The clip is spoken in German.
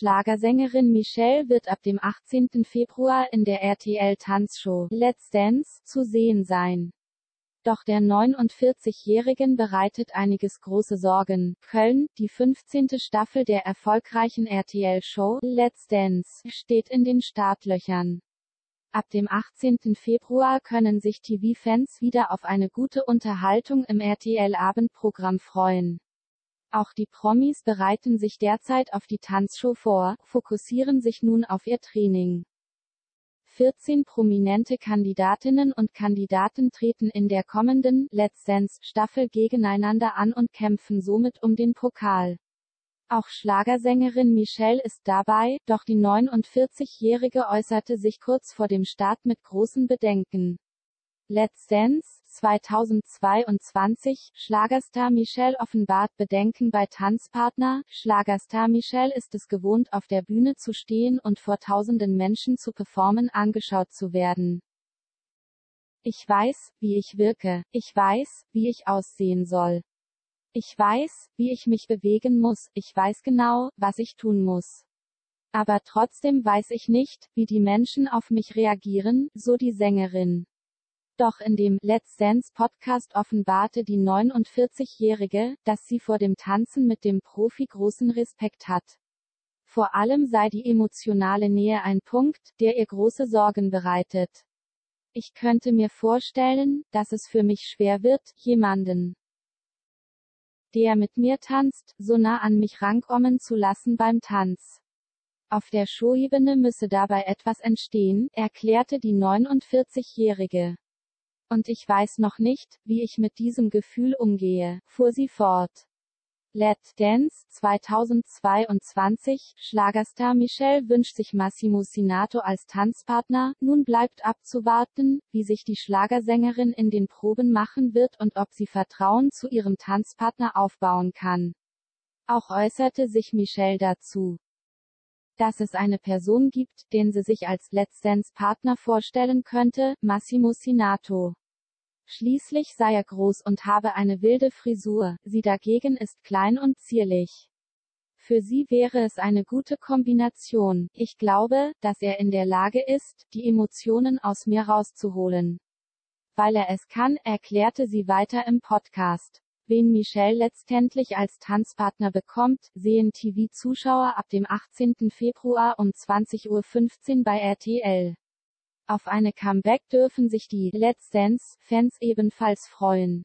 Schlagersängerin Michelle wird ab dem 18. Februar in der RTL-Tanzshow Let's Dance zu sehen sein. Doch der 49-Jährigen bereitet einiges große Sorgen. Köln, die 15. Staffel der erfolgreichen RTL-Show Let's Dance, steht in den Startlöchern. Ab dem 18. Februar können sich TV-Fans wieder auf eine gute Unterhaltung im RTL-Abendprogramm freuen. Auch die Promis bereiten sich derzeit auf die Tanzshow vor, fokussieren sich nun auf ihr Training. 14 prominente Kandidatinnen und Kandidaten treten in der kommenden Let's Dance-Staffel gegeneinander an und kämpfen somit um den Pokal. Auch Schlagersängerin Michelle ist dabei, doch die 49-Jährige äußerte sich kurz vor dem Start mit großen Bedenken. Let's Dance 2022, Schlagerstar Michelle offenbart Bedenken bei Tanzpartner. Schlagerstar Michelle ist es gewohnt, auf der Bühne zu stehen und vor tausenden Menschen zu performen, angeschaut zu werden. Ich weiß, wie ich wirke. Ich weiß, wie ich aussehen soll. Ich weiß, wie ich mich bewegen muss, ich weiß genau, was ich tun muss. Aber trotzdem weiß ich nicht, wie die Menschen auf mich reagieren, so die Sängerin. Doch in dem Let's Dance Podcast offenbarte die 49-Jährige, dass sie vor dem Tanzen mit dem Profi großen Respekt hat. Vor allem sei die emotionale Nähe ein Punkt, der ihr große Sorgen bereitet. Ich könnte mir vorstellen, dass es für mich schwer wird, jemanden, der mit mir tanzt, so nah an mich rankommen zu lassen beim Tanz. Auf der Showebene müsse dabei etwas entstehen, erklärte die 49-Jährige. Und ich weiß noch nicht, wie ich mit diesem Gefühl umgehe, fuhr sie fort. Let's Dance 2022, Schlagerstar Michelle wünscht sich Massimo Sinato als Tanzpartner. Nun bleibt abzuwarten, wie sich die Schlagersängerin in den Proben machen wird und ob sie Vertrauen zu ihrem Tanzpartner aufbauen kann. Auch äußerte sich Michelle dazu, dass es eine Person gibt, den sie sich als Let's Dance-Partner vorstellen könnte, Massimo Sinato. Schließlich sei er groß und habe eine wilde Frisur, sie dagegen ist klein und zierlich. Für sie wäre es eine gute Kombination. Ich glaube, dass er in der Lage ist, die Emotionen aus mir rauszuholen. Weil er es kann, erklärte sie weiter im Podcast. Wen Michelle letztendlich als Tanzpartner bekommt, sehen TV-Zuschauer ab dem 18. Februar um 20:15 Uhr bei RTL. Auf eine Comeback dürfen sich die Let's Dance-Fans ebenfalls freuen.